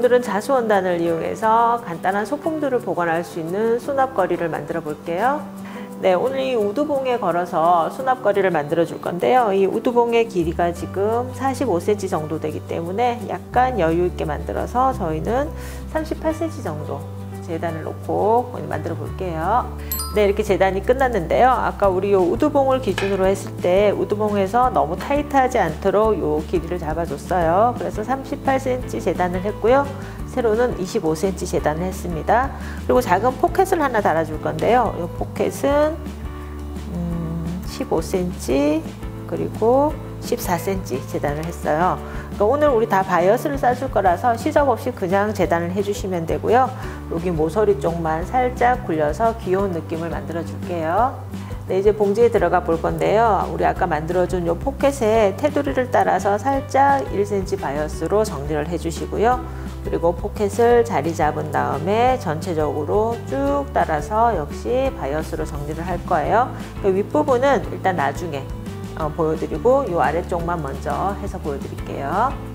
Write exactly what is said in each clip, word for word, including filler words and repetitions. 오늘은 자수원단을 이용해서 간단한 소품들을 보관할 수 있는 수납거리를 만들어 볼게요. 네, 오늘 이 우드봉에 걸어서 수납거리를 만들어 줄 건데요. 이 우드봉의 길이가 지금 사십오 센티미터 정도 되기 때문에 약간 여유 있게 만들어서 저희는 삼십팔 센티미터 정도 재단을 놓고 만들어 볼게요. 네, 이렇게 재단이 끝났는데요. 아까 우리 요 우드봉을 기준으로 했을 때 우드봉에서 너무 타이트하지 않도록 요 길이를 잡아줬어요. 그래서 삼십팔 센티미터 재단을 했고요. 세로는 이십오 센티미터 재단을 했습니다. 그리고 작은 포켓을 하나 달아줄 건데요. 요 포켓은 음, 십오 센티미터 그리고 십사 센티미터 재단을 했어요. 그러니까 오늘 우리 다 바이어스를 싸줄 거라서 시접 없이 그냥 재단을 해주시면 되고요. 여기 모서리 쪽만 살짝 굴려서 귀여운 느낌을 만들어 줄게요. 네, 이제 봉지에 들어가 볼 건데요. 우리 아까 만들어준 요 포켓의 테두리를 따라서 살짝 일 센티미터 바이어스로 정리를 해주시고요. 그리고 포켓을 자리 잡은 다음에 전체적으로 쭉 따라서 역시 바이어스로 정리를 할 거예요. 그 윗부분은 일단 나중에 어, 보여드리고 이 아래쪽만 먼저 해서 보여드릴게요.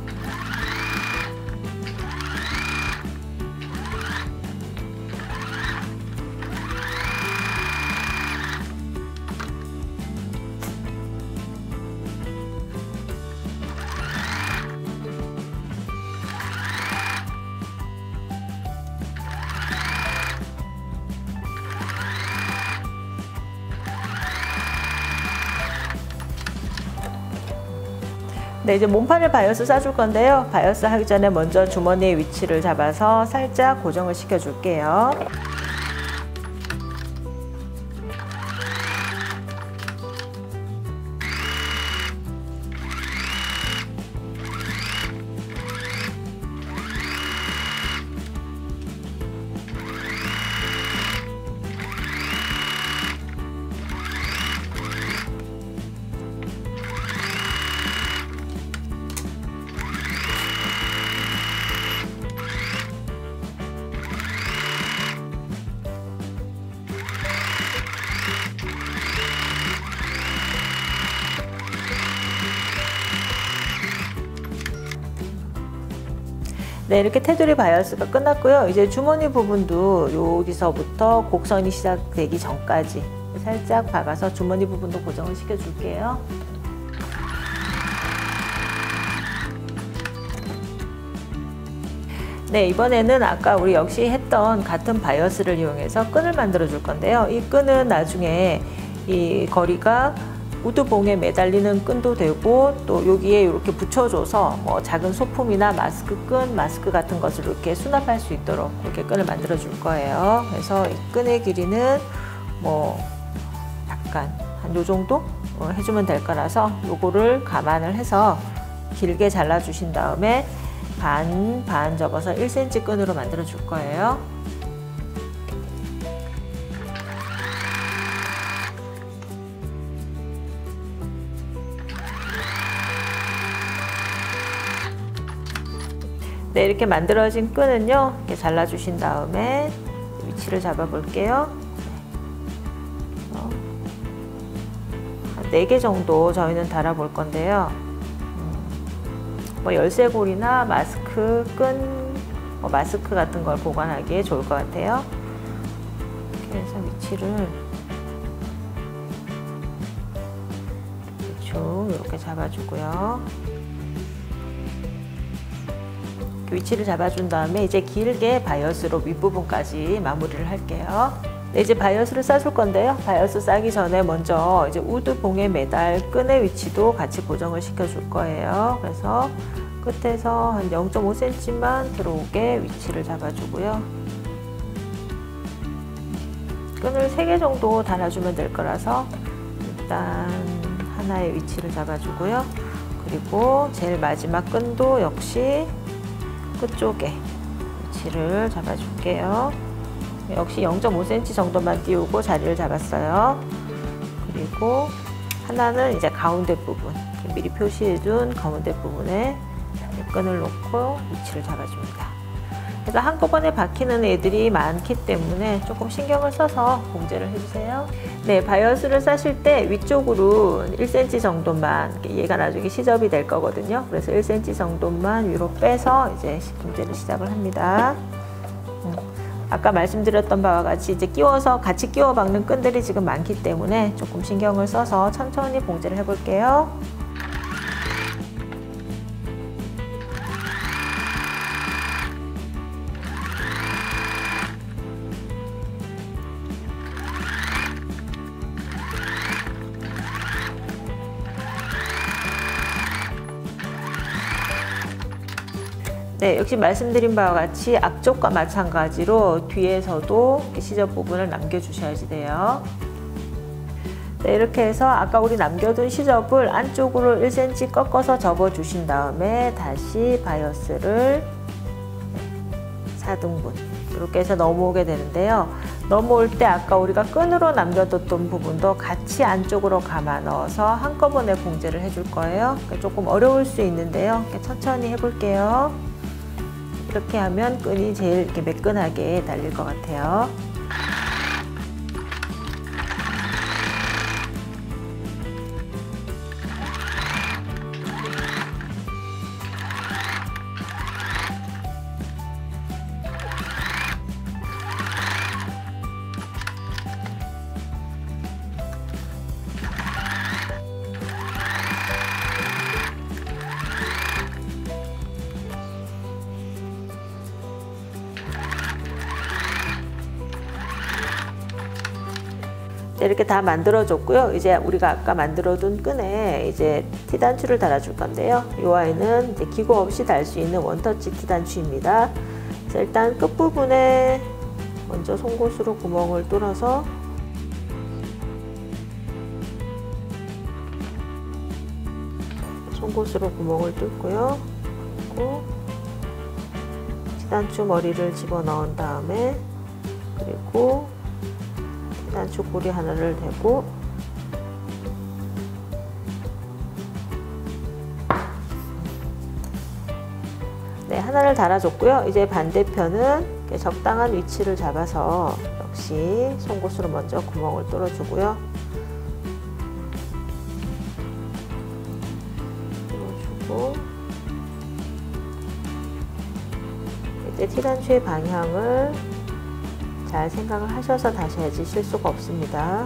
네, 이제 몸판을 바이어스 싸줄 건데요. 바이어스 하기 전에 먼저 주머니의 위치를 잡아서 살짝 고정을 시켜줄게요. 네, 이렇게 테두리 바이어스가 끝났고요. 이제 주머니 부분도 여기서부터 곡선이 시작되기 전까지 살짝 박아서 주머니 부분도 고정을 시켜줄게요. 네, 이번에는 아까 우리 역시 했던 같은 바이어스를 이용해서 끈을 만들어 줄 건데요. 이 끈은 나중에 이 거리가 우드봉에 매달리는 끈도 되고 또 여기에 이렇게 붙여줘서 뭐 작은 소품이나 마스크 끈, 마스크 같은 것을 이렇게 수납할 수 있도록 이렇게 끈을 만들어 줄 거예요. 그래서 이 끈의 길이는 뭐 약간 한 요 정도 해주면 될 거라서 요거를 감안을 해서 길게 잘라 주신 다음에 반, 반 접어서 일 센티미터 끈으로 만들어 줄 거예요. 네, 이렇게 만들어진 끈은요, 이렇게 잘라주신 다음에 위치를 잡아볼게요. 한 네 개 정도 저희는 달아볼 건데요. 뭐 열쇠고리나 마스크 끈, 뭐 마스크 같은 걸 보관하기에 좋을 것 같아요. 이렇게 해서 위치를 대충 이렇게 잡아주고요. 위치를 잡아준 다음에 이제 길게 바이어스로 윗부분까지 마무리를 할게요. 네, 이제 바이어스를 싸줄 건데요. 바이어스 싸기 전에 먼저 이제 우드봉에 매달 끈의 위치도 같이 고정을 시켜줄 거예요. 그래서 끝에서 한 영 점 오 센티미터만 들어오게 위치를 잡아주고요. 끈을 세 개 정도 달아주면 될 거라서 일단 하나의 위치를 잡아주고요. 그리고 제일 마지막 끈도 역시 끝쪽에 위치를 잡아줄게요. 역시 영 점 오 센티미터 정도만 띄우고 자리를 잡았어요. 그리고 하나는 이제 가운데 부분, 미리 표시해둔 가운데 부분에 끈을 놓고 위치를 잡아줍니다. 그래서 한꺼번에 박히는 애들이 많기 때문에 조금 신경을 써서 봉제를 해주세요. 네, 바이어스를 싸실 때 위쪽으로 일 센티미터 정도만, 얘가 나중에 시접이 될 거거든요. 그래서 일 센티미터 정도만 위로 빼서 이제 봉제를 시작을 합니다. 아까 말씀드렸던 바와 같이 이제 끼워서 같이 끼워 박는 끈들이 지금 많기 때문에 조금 신경을 써서 천천히 봉제를 해볼게요. 네, 역시 말씀드린 바와 같이 앞쪽과 마찬가지로 뒤에서도 시접 부분을 남겨주셔야지 돼요. 네, 이렇게 해서 아까 우리 남겨둔 시접을 안쪽으로 일 센티미터 꺾어서 접어주신 다음에 다시 바이어스를 사 등분 이렇게 해서 넘어오게 되는데요. 넘어올 때 아까 우리가 끈으로 남겨뒀던 부분도 같이 안쪽으로 감아 넣어서 한꺼번에 봉제를 해줄 거예요. 조금 어려울 수 있는데요. 천천히 해볼게요. 이렇게 하면 끈이 제일 이렇게 매끈하게 달릴 것 같아요. 이렇게 다 만들어줬고요. 이제 우리가 아까 만들어둔 끈에 이제 티단추를 달아줄 건데요. 이 아이는 이제 기고 없이 달 수 있는 원터치 티단추입니다. 그래서 일단 끝부분에 먼저 송곳으로 구멍을 뚫어서 송곳으로 구멍을 뚫고요. 그리고 티단추 머리를 집어넣은 다음에 그리고 티단추 고리 하나를 대고 네, 하나를 달아줬고요. 이제 반대편은 적당한 위치를 잡아서 역시 송곳으로 먼저 구멍을 뚫어주고요. 뚫어주고 이제 티단추의 방향을 잘 생각을 하셔서 다시 해야지 실수가 없습니다.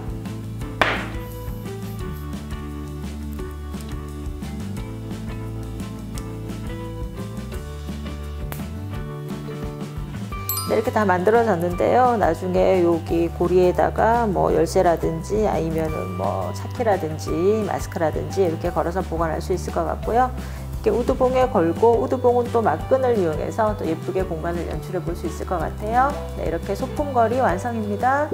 네, 이렇게 다 만들어졌는데요. 나중에 여기 고리에다가 뭐 열쇠라든지 아니면은 뭐 차키라든지 마스크라든지 이렇게 걸어서 보관할 수 있을 것 같고요. 이렇게 우드봉에 걸고 우드봉은 또 막끈을 이용해서 또 예쁘게 공간을 연출해 볼 수 있을 것 같아요. 네, 이렇게 소품걸이 완성입니다.